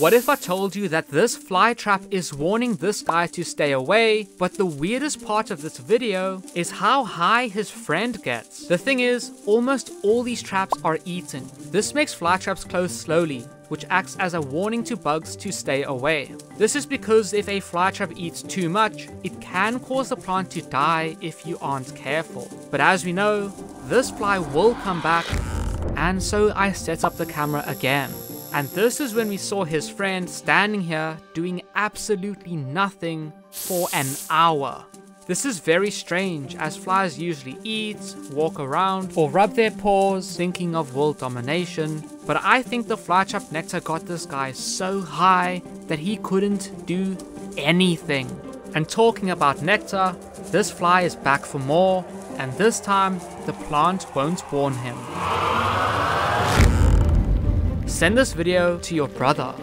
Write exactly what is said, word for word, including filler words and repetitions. What if I told you that this fly trap is warning this guy to stay away, but the weirdest part of this video is how high his friend gets. The thing is, almost all these traps are eaten. This makes fly traps close slowly, which acts as a warning to bugs to stay away. This is because if a flytrap eats too much, it can cause the plant to die if you aren't careful. But as we know, this fly will come back, and so I set up the camera again. And this is when we saw his friend standing here doing absolutely nothing for an hour. This is very strange, as flies usually eat, walk around, or rub their paws thinking of world domination, but I think the flytrap nectar got this guy so high that he couldn't do anything. And talking about nectar, this fly is back for more, and this time the plant won't warn him. Send this video to your brother.